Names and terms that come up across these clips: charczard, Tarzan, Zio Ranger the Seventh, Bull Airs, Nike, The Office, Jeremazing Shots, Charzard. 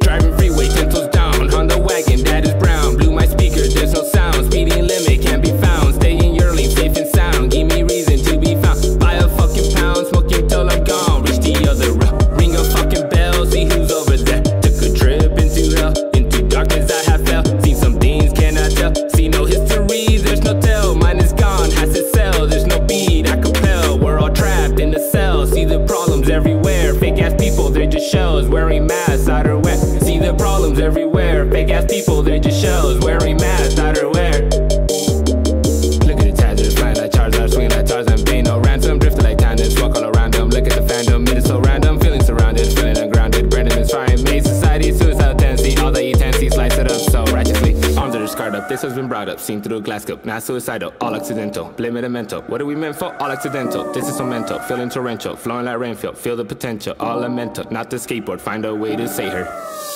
Driving freeway, tentacles down on the wagon that is brown. Blew my speaker, there's no sound. Speeding limit can't be found. Staying yearly, safe and sound. Give me reason to be found. Buy a fucking pound, smoking till I'm gone. Reach the other route. Ring a fucking bell, see who's over there. Took a trip into hell, into darkness I have fell. Seen some things, cannot tell. See no history, there's no tell. Mine is gone, has to sell. There's no beat, I compel. We're all trapped in a cell. See the problems everywhere. Fake ass people, they're just shells. Wearing masks, outer wear. See the problems everywhere. Fake ass people, they're just shells. Wearing masks, outer wear. Look at the Charzard, flying like Charizard, swinging like Tarzan, paying no ransom, drifting like tandem, walk all around them. Look at the fandom, it is so random, feeling surrounded, feeling ungrounded. Brandon is firing, made society, suicidal tendency, all that you fancy, slice it up so righteously. Arms are just card up, this has been brought up, seen through a glass cup, not suicidal, all accidental. Blame it a mental, what are we meant for? All accidental, this is so mental, feeling torrential, flowing like rainfield, feel the potential, all a mental, not the skateboard, find a way to say her.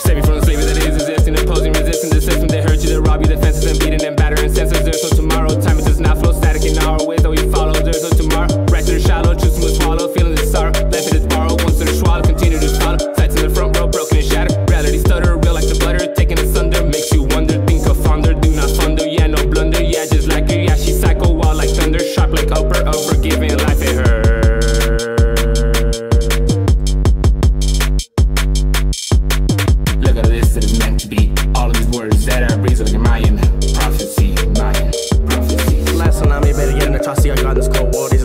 Save me from the slavery that is existing, opposing, resisting the system. They hurt you, they rob you, the fences and beating and battering senses. There's no tomorrow, time it does not flow, static in our ways, though you follow. There's no tomorrow, wretched or shallow, choosing to swallow, feeling the sorrow. Life it is borrowed, once it is swallowed, continue to swallow. Sights in the front row, broken and shattered, reality stutter, real like the butter, taken asunder, makes you wonder, think of fonder, do not thunder, yeah, no blunder, yeah, just like her, yeah, she's psycho, wild like thunder, sharp like upper, upper, giving life at her. Prophecy, Mayan, prophecy. Last tsunami, better get in the trusty. I got this cold water.